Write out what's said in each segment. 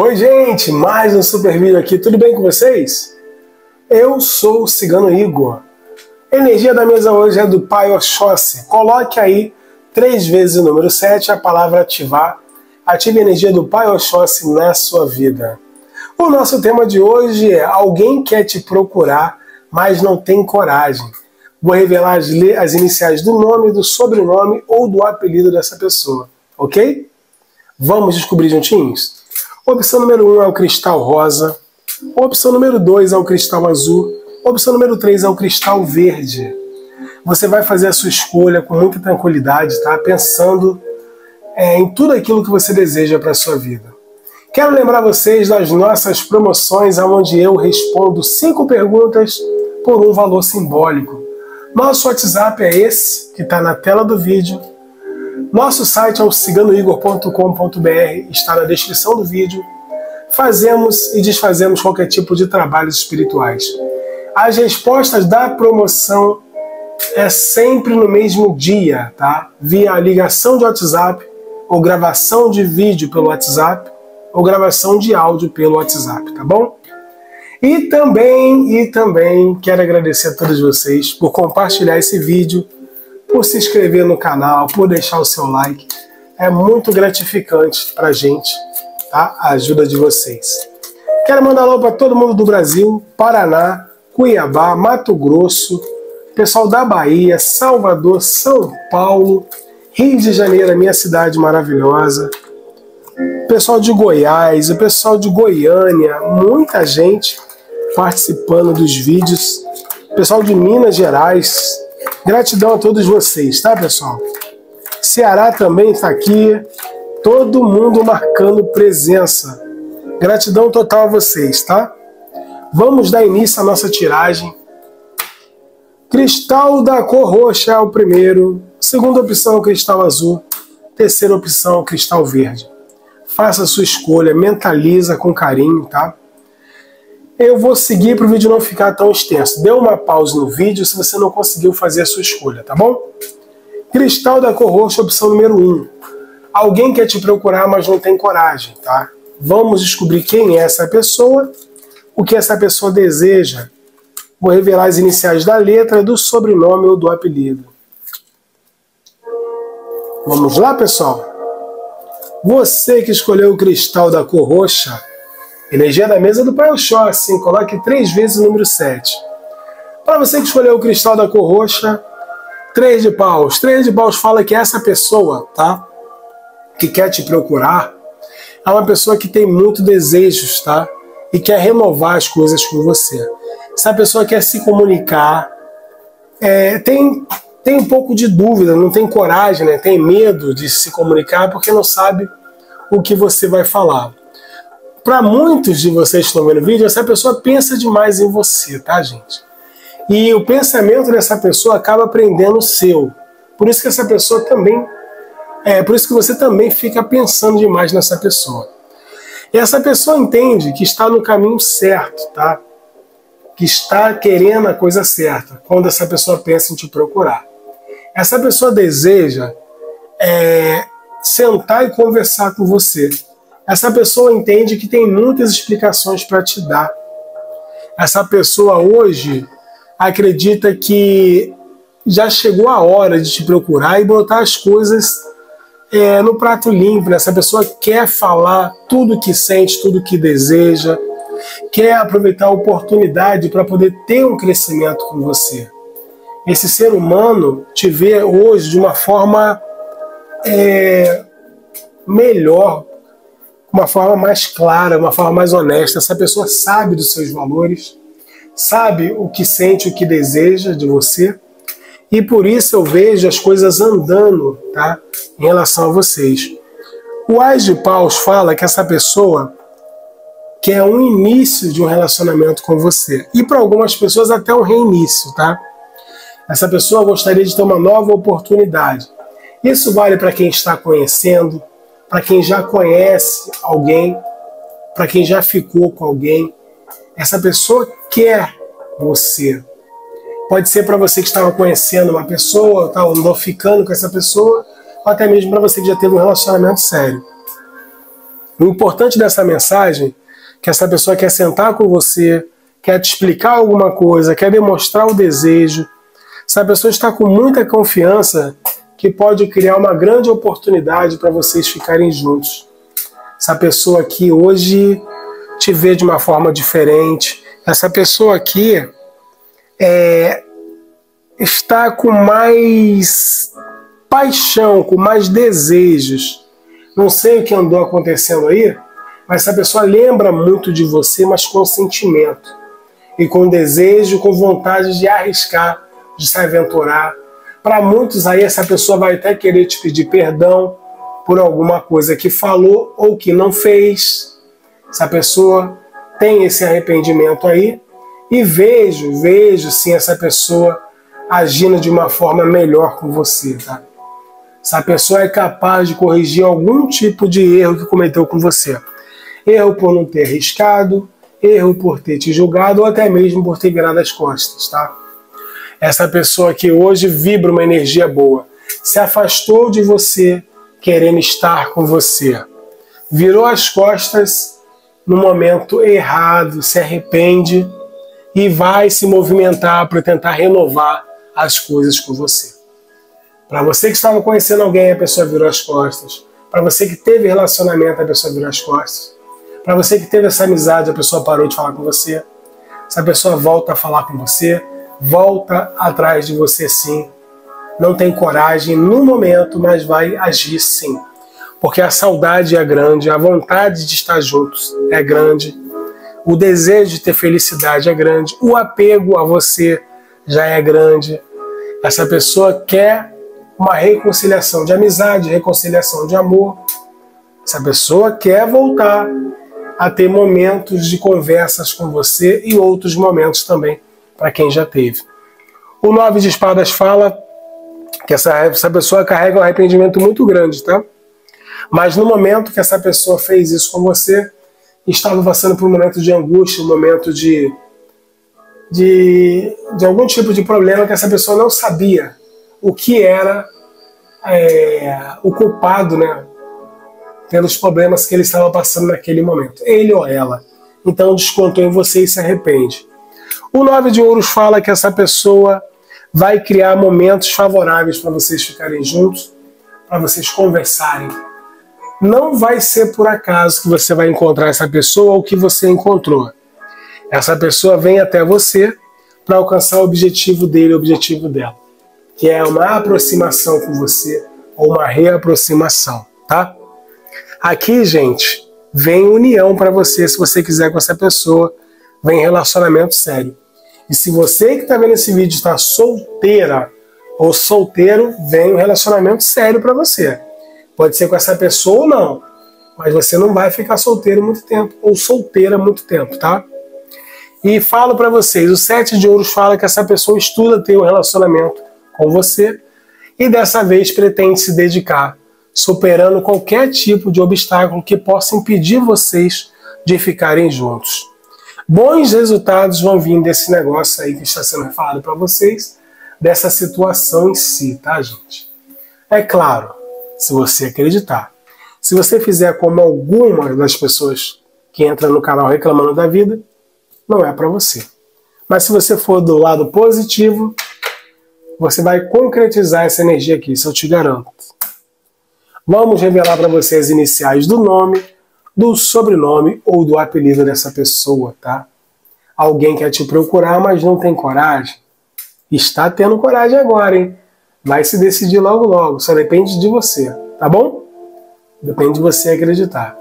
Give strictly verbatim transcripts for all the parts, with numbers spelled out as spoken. Oi gente, mais um super vídeo aqui, tudo bem com vocês? Eu sou o Cigano Igor. A energia da mesa hoje é do Pai Oxóssi. Coloque aí três vezes o número sete, a palavra ativar. Ative a energia do Pai Oxóssi na sua vida. O nosso tema de hoje é: alguém quer te procurar, mas não tem coragem. Vou revelar as, as iniciais do nome, do sobrenome ou do apelido dessa pessoa, ok? Vamos descobrir juntinhos? Opção número um é o cristal rosa. Opção número dois é o cristal azul. Opção número três é o cristal verde. Você vai fazer a sua escolha com muita tranquilidade, tá? Pensando é, em tudo aquilo que você deseja para a sua vida. Quero lembrar vocês das nossas promoções, onde eu respondo cinco perguntas por um valor simbólico. Nosso WhatsApp é esse, que está na tela do vídeo. Nosso site é o cigano igor ponto com ponto br, está na descrição do vídeo. Fazemos e desfazemos qualquer tipo de trabalhos espirituais. As respostas da promoção é sempre no mesmo dia, tá? Via ligação de WhatsApp, ou gravação de vídeo pelo WhatsApp, ou gravação de áudio pelo WhatsApp, tá bom? E também, e também quero agradecer a todos vocês por compartilhar esse vídeo, por se inscrever no canal, por deixar o seu like. É muito gratificante pra gente, tá? A ajuda de vocês. Quero mandar alô para todo mundo do Brasil, Paraná, Cuiabá, Mato Grosso, pessoal da Bahia, Salvador, São Paulo, Rio de Janeiro, a minha cidade maravilhosa. Pessoal de Goiás, o pessoal de Goiânia, muita gente participando dos vídeos. Pessoal de Minas Gerais, gratidão a todos vocês, tá pessoal? Ceará também está aqui, todo mundo marcando presença. Gratidão total a vocês, tá? Vamos dar início à nossa tiragem. Cristal da cor roxa é o primeiro, segunda opção cristal azul, terceira opção cristal verde. Faça a sua escolha, mentaliza com carinho, tá? Eu vou seguir para o vídeo não ficar tão extenso. Dê uma pausa no vídeo se você não conseguiu fazer a sua escolha, tá bom? Cristal da cor roxa, opção número um. Alguém quer te procurar, mas não tem coragem, tá? Vamos descobrir quem é essa pessoa, o que essa pessoa deseja. Vou revelar as iniciais da letra, do sobrenome ou do apelido. Vamos lá, pessoal? Você que escolheu o cristal da cor roxa, energia da mesa do Pai Oxóssi, hein? Coloque três vezes o número sete. Para você que escolheu o cristal da cor roxa, três de paus. Três de paus fala que essa pessoa, tá? Que quer te procurar, é uma pessoa que tem muitos desejos, tá? E quer renovar as coisas com você. Essa pessoa quer se comunicar, é, tem... tem um pouco de dúvida, não tem coragem, né? Tem medo de se comunicar porque não sabe o que você vai falar. Para muitos de vocês que estão vendo o vídeo, essa pessoa pensa demais em você, tá, gente? E o pensamento dessa pessoa acaba prendendo o seu. Por isso que essa pessoa também... É, por isso que você também fica pensando demais nessa pessoa. E essa pessoa entende que está no caminho certo, tá? Que está querendo a coisa certa, quando essa pessoa pensa em te procurar. Essa pessoa deseja é, sentar e conversar com você. Essa pessoa entende que tem muitas explicações para te dar. Essa pessoa hoje acredita que já chegou a hora de te procurar e botar as coisas é, no prato limpo. Essa pessoa quer falar tudo que sente, tudo que deseja. Quer aproveitar a oportunidade para poder ter um crescimento com você. Esse ser humano te vê hoje de uma forma é, melhor, uma forma mais clara, uma forma mais honesta. Essa pessoa sabe dos seus valores, sabe o que sente, o que deseja de você. E por isso eu vejo as coisas andando, tá? Em relação a vocês. O Ás de Paus fala que essa pessoa quer um início de um relacionamento com você. E para algumas pessoas até um reinício, tá? Essa pessoa gostaria de ter uma nova oportunidade. Isso vale para quem está conhecendo, para quem já conhece alguém, para quem já ficou com alguém. Essa pessoa quer você. Pode ser para você que estava conhecendo uma pessoa, ou tá, andou ficando com essa pessoa, ou até mesmo para você que já teve um relacionamento sério. O importante dessa mensagem é que essa pessoa quer sentar com você, quer te explicar alguma coisa, quer demonstrar o desejo. Essa pessoa está com muita confiança que pode criar uma grande oportunidade para vocês ficarem juntos. Essa pessoa aqui hoje te vê de uma forma diferente. Essa pessoa aqui é, está com mais paixão, com mais desejos. Não sei o que andou acontecendo aí, mas essa pessoa lembra muito de você, mas com sentimento. E com desejo, com vontade de arriscar, de se aventurar. Para muitos aí, essa pessoa vai até querer te pedir perdão por alguma coisa que falou ou que não fez. Essa pessoa tem esse arrependimento aí. E vejo, vejo sim essa pessoa agindo de uma forma melhor com você, tá? Essa pessoa é capaz de corrigir algum tipo de erro que cometeu com você. Erro por não ter arriscado, erro por ter te julgado, ou até mesmo por ter virado as costas, tá? Essa pessoa que hoje vibra uma energia boa. Se afastou de você, querendo estar com você. Virou as costas no momento errado, se arrepende e vai se movimentar para tentar renovar as coisas com você. Para você que estava conhecendo alguém, a pessoa virou as costas. Para você que teve relacionamento, a pessoa virou as costas. Para você que teve essa amizade, a pessoa parou de falar com você. Essa pessoa volta a falar com você, volta atrás de você sim. Não tem coragem no momento, mas vai agir sim. Porque a saudade é grande, a vontade de estar juntos é grande, o desejo de ter felicidade é grande, o apego a você já é grande. Essa pessoa quer uma reconciliação de amizade, reconciliação de amor. Essa pessoa quer voltar a ter momentos de conversas com você e outros momentos também, para quem já teve. O nove de espadas fala que essa, essa pessoa carrega um arrependimento muito grande, tá? Mas no momento que essa pessoa fez isso com você, estava passando por um momento de angústia, um momento de, de, de algum tipo de problema que essa pessoa não sabia o que era é, o culpado, né, pelos problemas que ele estava passando naquele momento, ele ou ela. Então descontou em você e se arrepende. O nove de ouros fala que essa pessoa vai criar momentos favoráveis para vocês ficarem juntos, para vocês conversarem. Não vai ser por acaso que você vai encontrar essa pessoa ou que você encontrou. Essa pessoa vem até você para alcançar o objetivo dele, o objetivo dela, que é uma aproximação com você ou uma reaproximação, tá? Aqui, gente, vem união para você, se você quiser com essa pessoa, vem relacionamento sério. E se você que está vendo esse vídeo está solteira ou solteiro, vem um relacionamento sério para você. Pode ser com essa pessoa ou não, mas você não vai ficar solteiro muito tempo ou solteira muito tempo, tá? E falo para vocês, o sete de ouros fala que essa pessoa estuda ter um relacionamento com você e dessa vez pretende se dedicar, superando qualquer tipo de obstáculo que possa impedir vocês de ficarem juntos. Bons resultados vão vir desse negócio aí que está sendo falado para vocês, dessa situação em si, tá, gente? É claro, se você acreditar. Se você fizer como algumas das pessoas que entram no canal reclamando da vida, não é para você. Mas se você for do lado positivo, você vai concretizar essa energia aqui, isso eu te garanto. Vamos revelar para vocês as iniciais do nome, do sobrenome ou do apelido dessa pessoa, tá? Alguém quer te procurar, mas não tem coragem. Está tendo coragem agora, hein? Vai se decidir logo logo, só depende de você, tá bom? Depende de você acreditar.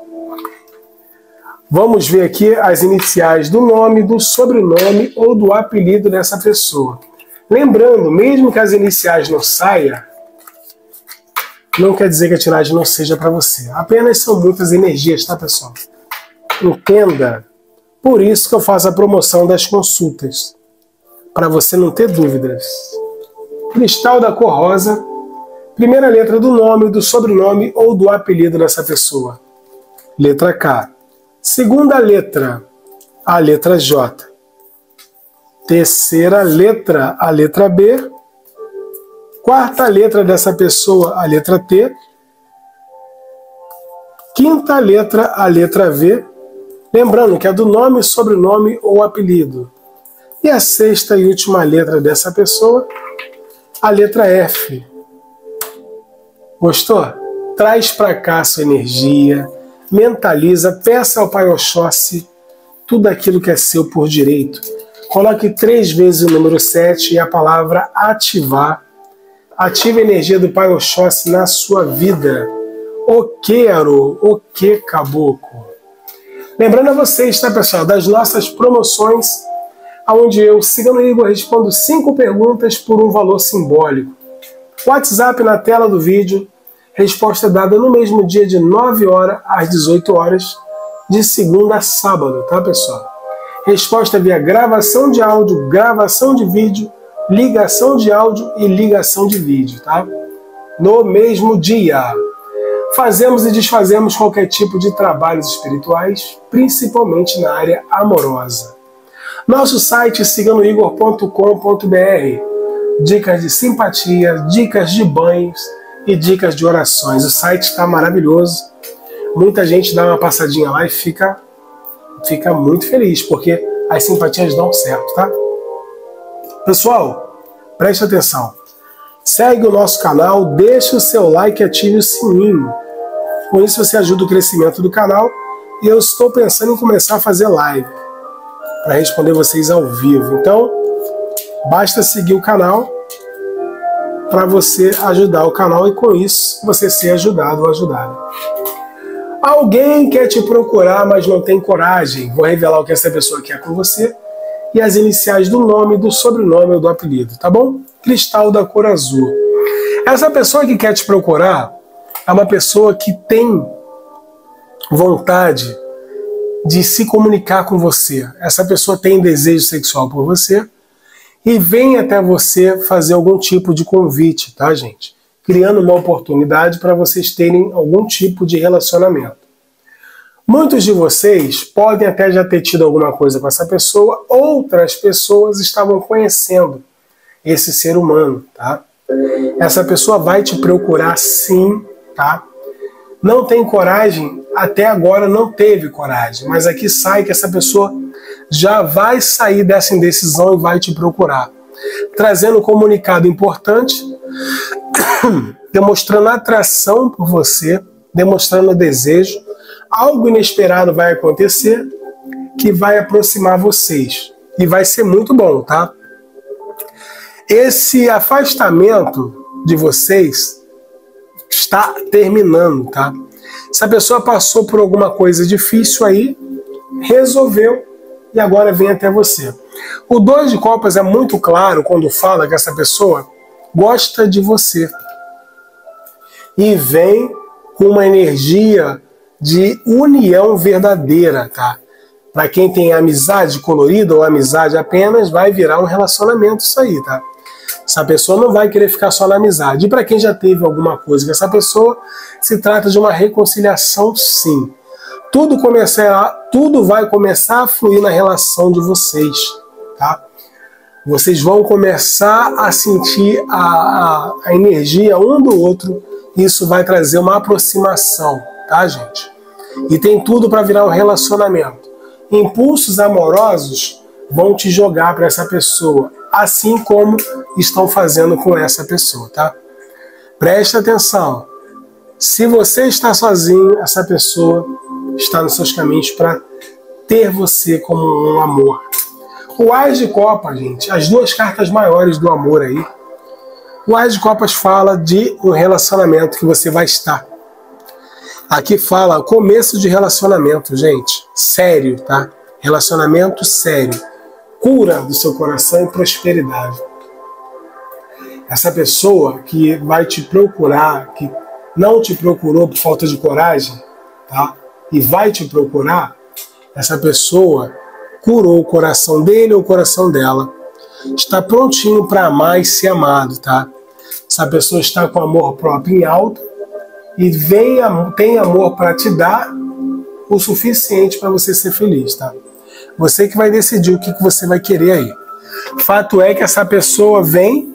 Vamos ver aqui as iniciais do nome, do sobrenome ou do apelido dessa pessoa. Lembrando, mesmo que as iniciais não saiam, não quer dizer que a tiragem não seja para você. Apenas são muitas energias, tá, pessoal? Entenda. Por isso que eu faço a promoção das consultas, para você não ter dúvidas. Cristal da cor rosa. Primeira letra do nome, do sobrenome ou do apelido dessa pessoa. Letra K. Segunda letra, a letra J. Terceira letra, a letra B. Quarta letra dessa pessoa, a letra T. Quinta letra, a letra V, lembrando que é do nome, sobrenome ou apelido. E a sexta e última letra dessa pessoa, a letra F. Gostou? Traz para cá sua energia, mentaliza, peça ao Pai Oxóssi tudo aquilo que é seu por direito. Coloque três vezes o número sete e a palavra ativar. Ative a energia do Pai Oxóssi na sua vida. O que, Arô? O que, Caboclo? Lembrando a vocês, tá, pessoal, das nossas promoções, onde eu, Cigano Igor, respondo cinco perguntas por um valor simbólico. WhatsApp na tela do vídeo, resposta dada no mesmo dia de nove horas às dezoito horas, de segunda a sábado, tá, pessoal? Resposta via gravação de áudio, gravação de vídeo, ligação de áudio e ligação de vídeo, tá? No mesmo dia. Fazemos e desfazemos qualquer tipo de trabalhos espirituais, principalmente na área amorosa. Nosso site é cigano igor ponto com ponto br. Dicas de simpatia, dicas de banhos e dicas de orações. O site está maravilhoso. Muita gente dá uma passadinha lá e fica, fica muito feliz, porque as simpatias dão certo, tá? Pessoal, preste atenção. Segue o nosso canal, deixe o seu like e ative o sininho. Com isso você ajuda o crescimento do canal e eu estou pensando em começar a fazer live para responder vocês ao vivo. Então, basta seguir o canal para você ajudar o canal e com isso você ser ajudado ou ajudada. Alguém quer te procurar, mas não tem coragem. Vou revelar o que essa pessoa quer com você e as iniciais do nome, do sobrenome ou do apelido, tá bom? Cristal da cor azul. Essa pessoa que quer te procurar é uma pessoa que tem vontade de se comunicar com você. Essa pessoa tem desejo sexual por você e vem até você fazer algum tipo de convite, tá, gente? Criando uma oportunidade para vocês terem algum tipo de relacionamento. Muitos de vocês podem até já ter tido alguma coisa com essa pessoa, outras pessoas estavam conhecendo esse ser humano, tá? Essa pessoa vai te procurar sim, tá? Não tem coragem, até agora não teve coragem, mas aqui sai que essa pessoa já vai sair dessa indecisão e vai te procurar, trazendo um comunicado importante, demonstrando atração por você, demonstrando desejo. Algo inesperado vai acontecer que vai aproximar vocês e vai ser muito bom, tá? Esse afastamento de vocês está terminando, tá? Se a pessoa passou por alguma coisa difícil aí, resolveu e agora vem até você. O dois de copas é muito claro quando fala que essa pessoa gosta de você e vem com uma energia de união verdadeira, tá? Para quem tem amizade colorida ou amizade apenas, vai virar um relacionamento isso aí, tá? Essa pessoa não vai querer ficar só na amizade. E para quem já teve alguma coisa com essa pessoa, se trata de uma reconciliação sim. Tudo começará, tudo vai começar a fluir na relação de vocês, tá? Vocês vão começar a sentir a, a, a energia um do outro, isso vai trazer uma aproximação, tá, gente? E tem tudo para virar um relacionamento. Impulsos amorosos vão te jogar para essa pessoa, assim como estão fazendo com essa pessoa, tá? Preste atenção. Se você está sozinho, essa pessoa está nos seus caminhos para ter você como um amor. O Ás de Copas, gente, as duas cartas maiores do amor aí. O Ás de Copas fala de um relacionamento que você vai estar. Aqui fala começo de relacionamento, gente. Sério, tá? Relacionamento sério. Cura do seu coração e prosperidade. Essa pessoa que vai te procurar, que não te procurou por falta de coragem, tá? E vai te procurar, essa pessoa curou o coração dele ou o coração dela. Está prontinho para amar e ser amado, tá? Essa pessoa está com amor próprio em alta. E vem, tem amor para te dar o suficiente para você ser feliz, tá? Você que vai decidir o que você vai querer aí. Fato é que essa pessoa vem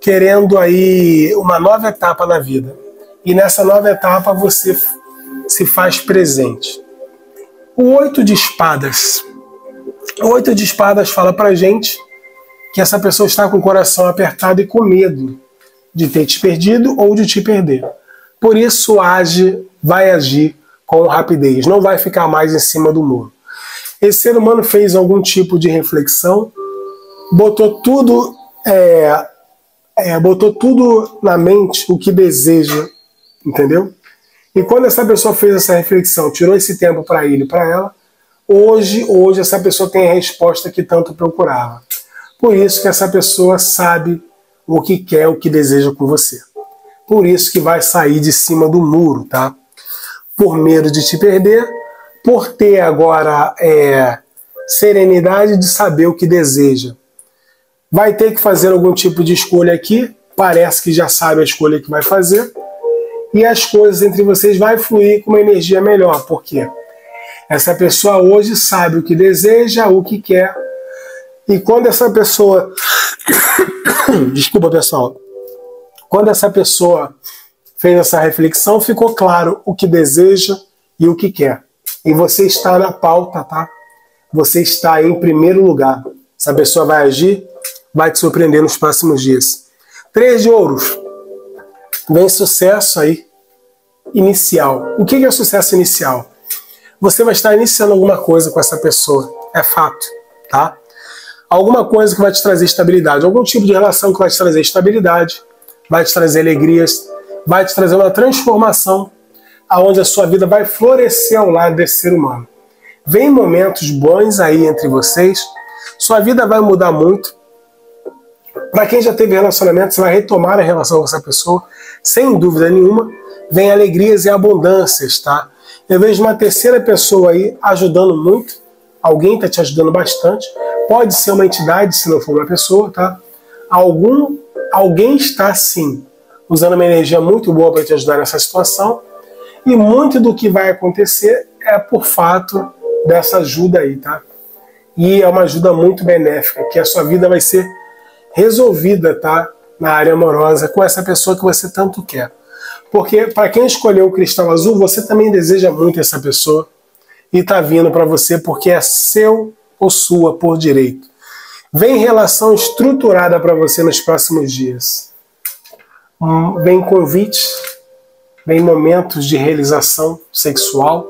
querendo aí uma nova etapa na vida. E nessa nova etapa você se faz presente. O oito de espadas. O oito de espadas fala pra gente que essa pessoa está com o coração apertado e com medo de ter te perdido ou de te perder. Por isso age, vai agir com rapidez, não vai ficar mais em cima do muro. Esse ser humano fez algum tipo de reflexão, botou tudo, é, é, botou tudo na mente o que deseja, entendeu? E quando essa pessoa fez essa reflexão, tirou esse tempo para ele, para ela, hoje, hoje essa pessoa tem a resposta que tanto procurava. Por isso que essa pessoa sabe o que quer, o que deseja com você. Por isso que vai sair de cima do muro, tá? Por medo de te perder, por ter agora é, serenidade de saber o que deseja. Vai ter que fazer algum tipo de escolha aqui, parece que já sabe a escolha que vai fazer, e as coisas entre vocês vai fluir com uma energia melhor, porque essa pessoa hoje sabe o que deseja, o que quer, e quando essa pessoa... Desculpa, pessoal. Quando essa pessoa... fez essa reflexão, ficou claro o que deseja e o que quer. E você está na pauta, tá? Você está em primeiro lugar. Essa pessoa vai agir, vai te surpreender nos próximos dias. Três de ouros. Vem sucesso aí, inicial. O que é sucesso inicial? Você vai estar iniciando alguma coisa com essa pessoa, é fato, tá? Alguma coisa que vai te trazer estabilidade, algum tipo de relação que vai te trazer estabilidade, vai te trazer alegrias, vai te trazer uma transformação, aonde a sua vida vai florescer ao lado desse ser humano. Vem momentos bons aí entre vocês, sua vida vai mudar muito. Para quem já teve relacionamento, você vai retomar a relação com essa pessoa, sem dúvida nenhuma. Vem alegrias e abundâncias, tá? Eu vejo uma terceira pessoa aí ajudando muito, alguém está te ajudando bastante, pode ser uma entidade, se não for uma pessoa, tá? Algum, alguém está sim usando uma energia muito boa para te ajudar nessa situação, e muito do que vai acontecer é por fato dessa ajuda aí, tá? E é uma ajuda muito benéfica, que a sua vida vai ser resolvida, tá? Na área amorosa, com essa pessoa que você tanto quer. Porque para quem escolheu o cristal azul, você também deseja muito essa pessoa, e tá vindo para você porque é seu ou sua por direito. Vem relação estruturada para você nos próximos dias. Vem convite, vem momentos de realização sexual,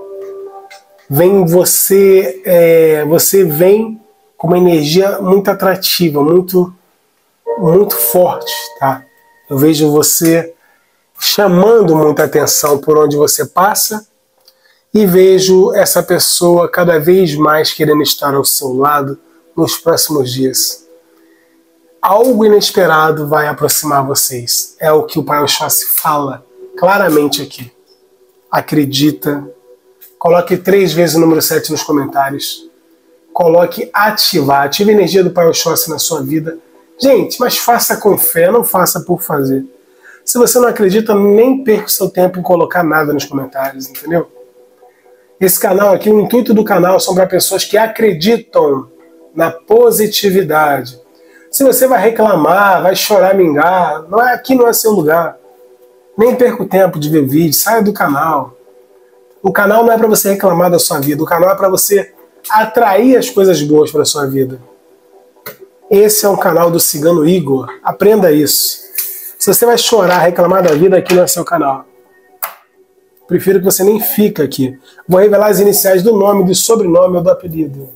vem você, é, você vem com uma energia muito atrativa, muito, muito forte, tá? Eu vejo você chamando muita atenção por onde você passa e vejo essa pessoa cada vez mais querendo estar ao seu lado nos próximos dias. Algo inesperado vai aproximar vocês. É o que o Pai Oxóssi fala claramente aqui. Acredita. Coloque três vezes o número sete nos comentários. Coloque ativar. Ative a energia do Pai Oxóssi na sua vida. Gente, mas faça com fé, não faça por fazer. Se você não acredita, nem perca o seu tempo em colocar nada nos comentários, entendeu? Esse canal aqui, o intuito do canal são para pessoas que acreditam na positividade. Se você vai reclamar, vai chorar, mingar, não é, aqui não é seu lugar. Nem perca o tempo de ver vídeo, saia do canal. O canal não é para você reclamar da sua vida, o canal é para você atrair as coisas boas para a sua vida. Esse é um canal do Cigano Igor, aprenda isso. Se você vai chorar, reclamar da vida, aqui não é seu canal. Prefiro que você nem fique aqui. Vou revelar as iniciais do nome, do sobrenome ou do apelido.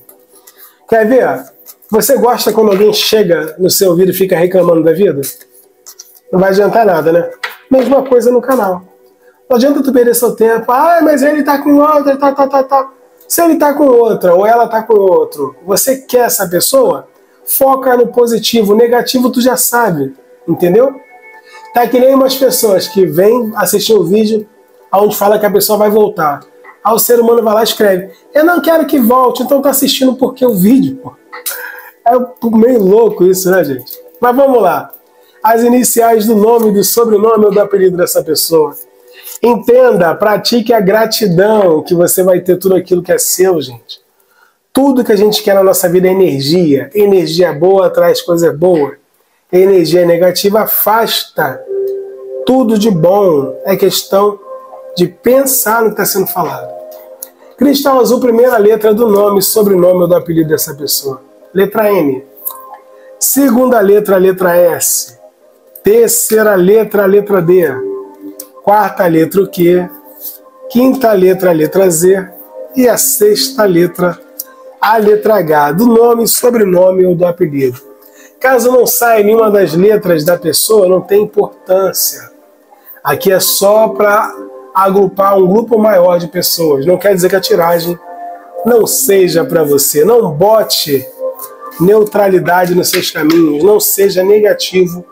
Quer ver? Você gosta quando alguém chega no seu ouvido e fica reclamando da vida? Não vai adiantar nada, né? Mesma coisa no canal. Não adianta tu perder seu tempo. Ah, mas ele tá com outra, tá, tá, tá, tá. Se ele tá com outra, ou ela tá com outro, você quer essa pessoa? Foca no positivo. O negativo tu já sabe, entendeu? Tá que nem umas pessoas que vêm assistir um vídeo onde fala que a pessoa vai voltar. Aí o ser humano vai lá e escreve: eu não quero que volte, então tá assistindo porque o vídeo, pô. É meio louco isso, né, gente? Mas vamos lá. As iniciais do nome, do sobrenome ou do apelido dessa pessoa. Entenda, pratique a gratidão, que você vai ter tudo aquilo que é seu, gente. Tudo que a gente quer na nossa vida é energia. Energia boa traz coisa boa. Energia negativa afasta. Tudo de bom é questão de pensar no que está sendo falado. Cristal azul, primeira letra do nome, sobrenome ou do apelido dessa pessoa. Letra M. Segunda letra, letra S. Terceira letra, letra D. Quarta letra, o Q. Quinta letra, letra Z. E a sexta letra, a letra H, do nome, sobrenome ou do apelido. Caso não saia nenhuma das letras da pessoa, não tem importância. Aqui é só para agrupar um grupo maior de pessoas. Não quer dizer que a tiragem não seja para você. Não bote neutralidade nos seus caminhos. Não seja negativo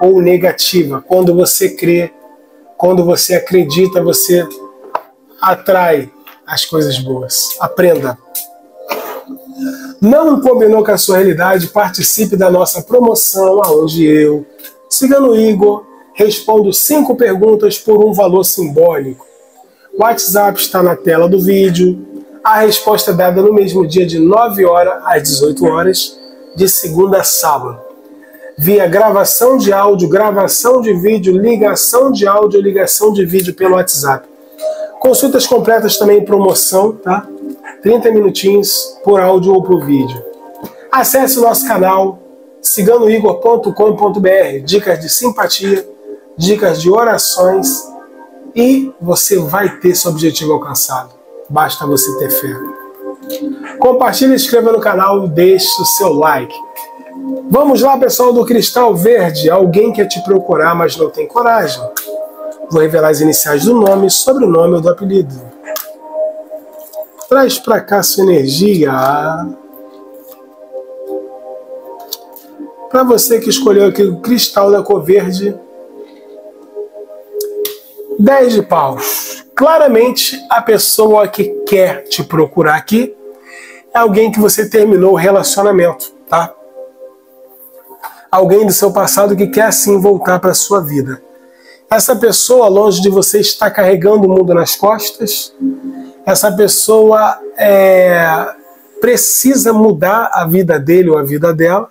ou negativa. Quando você crê, quando você acredita, você atrai as coisas boas. Aprenda. Não combinou com a sua realidade? Participe da nossa promoção, aonde eu, Cigano Igor, respondo cinco perguntas por um valor simbólico. O WhatsApp está na tela do vídeo. A resposta é dada no mesmo dia de nove horas às dezoito horas, de segunda a sábado. Via gravação de áudio, gravação de vídeo, ligação de áudio, ligação de vídeo pelo WhatsApp. Consultas completas também em promoção, tá? trinta minutinhos por áudio ou por vídeo. Acesse o nosso canal cigano igor ponto com ponto br. Dicas de simpatia, dicas de orações e você vai ter seu objetivo alcançado. Basta você ter fé. Compartilhe, inscreva no canal, deixe o seu like. Vamos lá, pessoal do Cristal Verde. Alguém quer te procurar, mas não tem coragem. Vou revelar as iniciais do nome, sobrenome ou do apelido. Traz pra cá sua energia. Para você que escolheu aqui o cristal da cor verde, dez de paus. Claramente a pessoa que quer te procurar aqui é alguém que você terminou o relacionamento, tá? Alguém do seu passado que quer assim voltar para sua vida. Essa pessoa, longe de você, está carregando o mundo nas costas. Essa pessoa é, precisa mudar a vida dele ou a vida dela.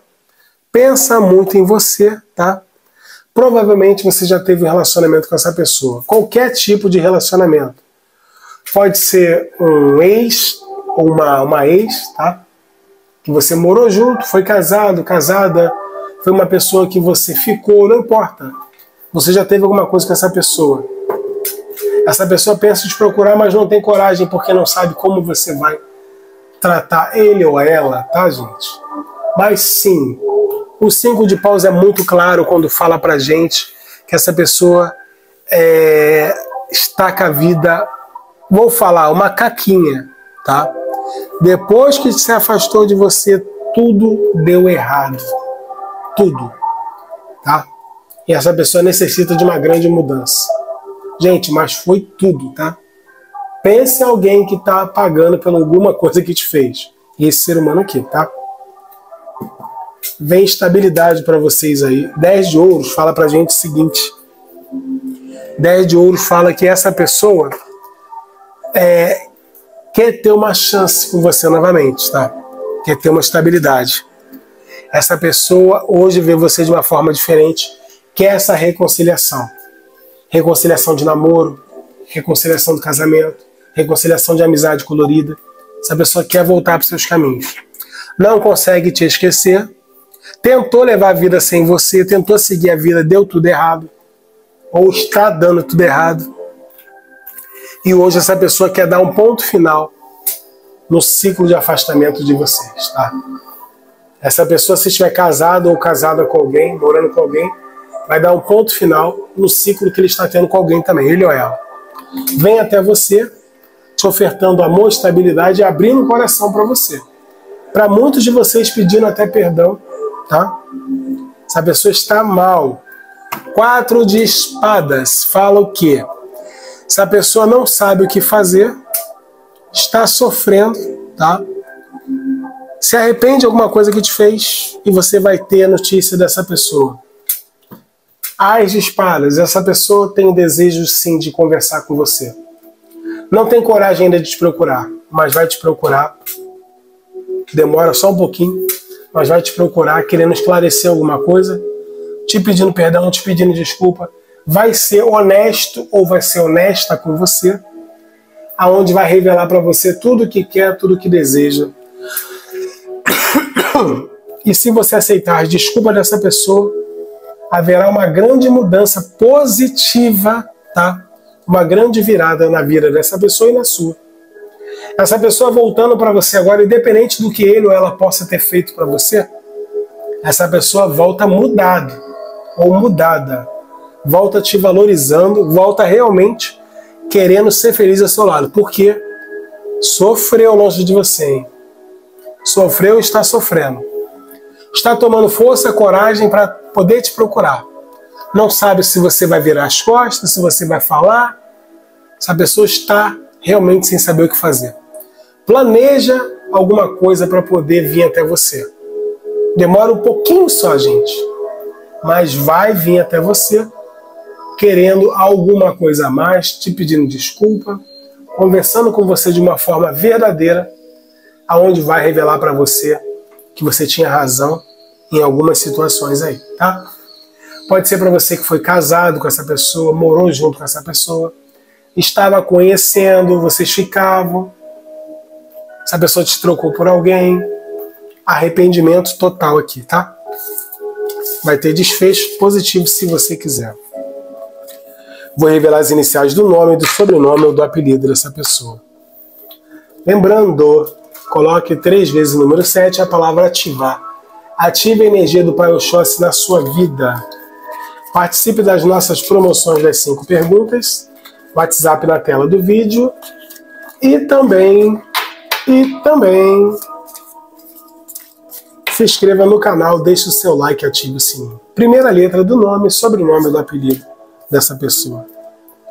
Pensa muito em você, tá? Provavelmente você já teve um relacionamento com essa pessoa. Qualquer tipo de relacionamento. Pode ser um ex ou uma, uma ex, tá? Que você morou junto, foi casado, casada. Foi uma pessoa que você ficou, não importa. Você já teve alguma coisa com essa pessoa. Essa pessoa pensa em te procurar, mas não tem coragem, porque não sabe como você vai tratar ele ou ela, tá, gente? Mas sim, o cinco de paus é muito claro quando fala pra gente que essa pessoa é, está com a vida, vou falar, uma caquinha, tá? Depois que se afastou de você, tudo deu errado. Tudo, tá? E essa pessoa necessita de uma grande mudança. Gente, mas foi tudo, tá? Pense em alguém que tá pagando por alguma coisa que te fez. E esse ser humano aqui, tá? Vem estabilidade para vocês aí. dez de ouros fala pra gente o seguinte. dez de ouros fala que essa pessoa é, quer ter uma chance com você novamente, tá? Quer ter uma estabilidade. Essa pessoa hoje vê você de uma forma diferente. Quer essa reconciliação. Reconciliação de namoro, reconciliação do casamento, reconciliação de amizade colorida. Essa pessoa quer voltar para os seus caminhos. Não consegue te esquecer. Tentou levar a vida sem você, tentou seguir a vida, deu tudo errado. Ou está dando tudo errado. E hoje essa pessoa quer dar um ponto final no ciclo de afastamento de vocês, tá? Essa pessoa, se estiver casada ou casada com alguém, morando com alguém, vai dar um ponto final no ciclo que ele está tendo com alguém também, ele ou ela. Vem até você, te ofertando amor, estabilidade e abrindo o coração para você. Para muitos de vocês pedindo até perdão, tá? Essa pessoa está mal. Quatro de espadas fala o quê? Essa pessoa não sabe o que fazer, está sofrendo, tá? Se arrepende de alguma coisa que te fez e você vai ter a notícia dessa pessoa. As de espadas, essa pessoa tem desejo sim de conversar com você. Não tem coragem ainda de te procurar, mas vai te procurar. Demora só um pouquinho, mas vai te procurar querendo esclarecer alguma coisa, te pedindo perdão, te pedindo desculpa, vai ser honesto ou vai ser honesta com você, aonde vai revelar para você tudo o que quer, tudo o que deseja. E se você aceitar as desculpas dessa pessoa, haverá uma grande mudança positiva, tá? Uma grande virada na vida dessa pessoa e na sua. Essa pessoa voltando para você agora, independente do que ele ou ela possa ter feito para você, essa pessoa volta mudado ou mudada. Volta te valorizando, volta realmente querendo ser feliz ao seu lado. Porque sofreu longe de você, hein? Sofreu e está sofrendo. Está tomando força, coragem para poder te procurar. Não sabe se você vai virar as costas, se você vai falar. Essa pessoa está realmente sem saber o que fazer. Planeja alguma coisa para poder vir até você. Demora um pouquinho só, gente. Mas vai vir até você querendo alguma coisa a mais, te pedindo desculpa, conversando com você de uma forma verdadeira, aonde vai revelar para você que você tinha razão em algumas situações aí, tá? Pode ser para você que foi casado com essa pessoa, morou junto com essa pessoa, estava conhecendo, vocês ficavam, essa pessoa te trocou por alguém. Arrependimento total aqui, tá? Vai ter desfecho positivo se você quiser. Vou revelar as iniciais do nome, do sobrenome ou do apelido dessa pessoa. Lembrando, coloque três vezes o número sete, a palavra ativar. Ative a energia do Pai Oxóssi na sua vida. Participe das nossas promoções das cinco perguntas. WhatsApp na tela do vídeo. E também, e também, se inscreva no canal, deixe o seu like e ative o sininho. Primeira letra do nome, sobrenome do apelido dessa pessoa.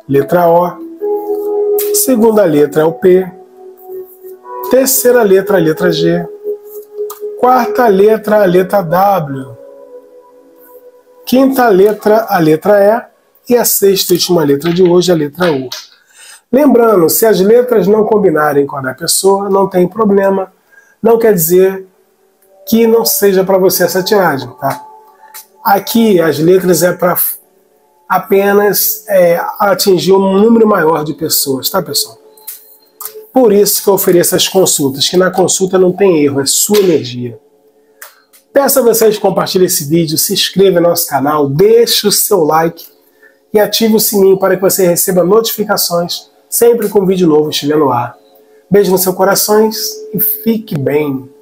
Letra O. Segunda letra é o P. Terceira letra, a letra G. Quarta letra, a letra W. Quinta letra, a letra E. E a sexta e última letra de hoje, a letra U. Lembrando, se as letras não combinarem com a da pessoa, não tem problema. Não quer dizer que não seja para você essa tiragem, tá? Aqui as letras é para apenas é, atingir um número maior de pessoas, tá, pessoal? Por isso que eu ofereço as consultas, que na consulta não tem erro, é sua energia. Peço a vocês que compartilhem esse vídeo, se inscreva no nosso canal, deixe o seu like e ative o sininho para que você receba notificações sempre que um vídeo novo estiver no ar. Beijo nos seus corações e fique bem.